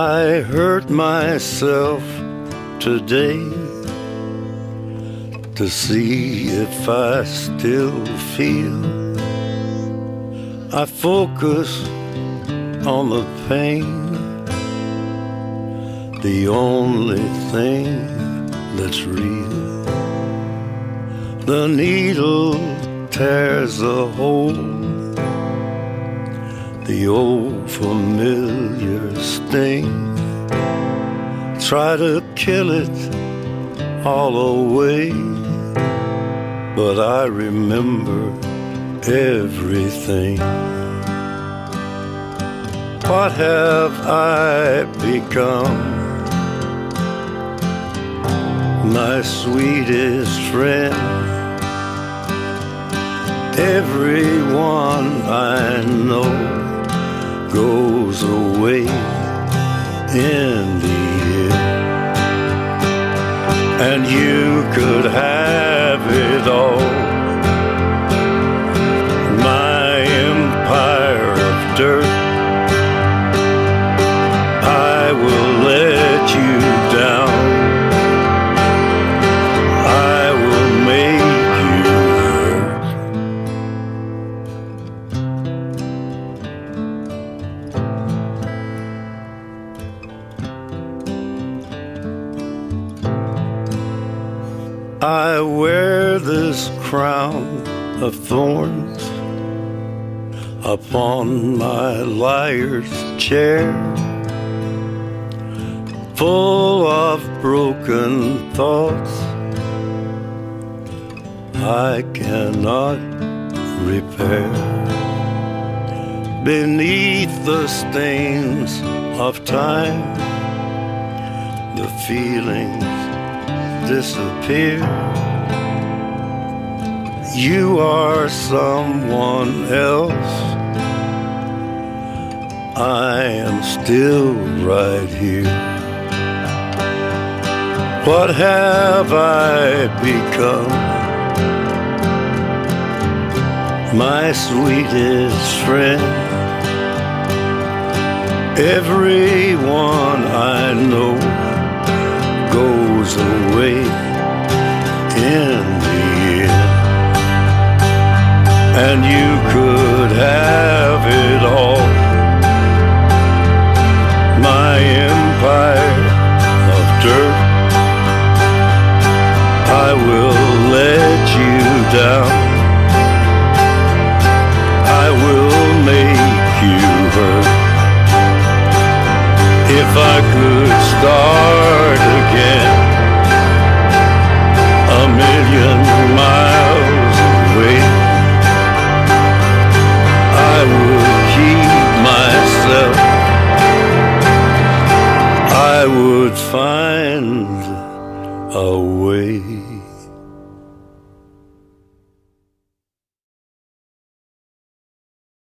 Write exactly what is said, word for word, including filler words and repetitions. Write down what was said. I hurt myself today to see if I still feel. I focus on the pain, the only thing that's real. The needle tears a hole, the old familiar sting. Try to kill it all away, but I remember everything. What have I become, my sweetest friend? Everyone I know goes away in the end, and you could have it all. My empire of dirt, I will let you down. I will make you hurt. I wear this crown of thorns upon my liar's chair, full of broken thoughts I cannot repair. Beneath the stains of time, the feelings disappear. You are someone else, I am still right here. What have I become, my sweetest friend? Everyone I know goes away in the end, and you could have it all. My empire of dirt, I will let you down. I will make you hurt. If I could start again a million miles away, I would keep myself. I would find a way.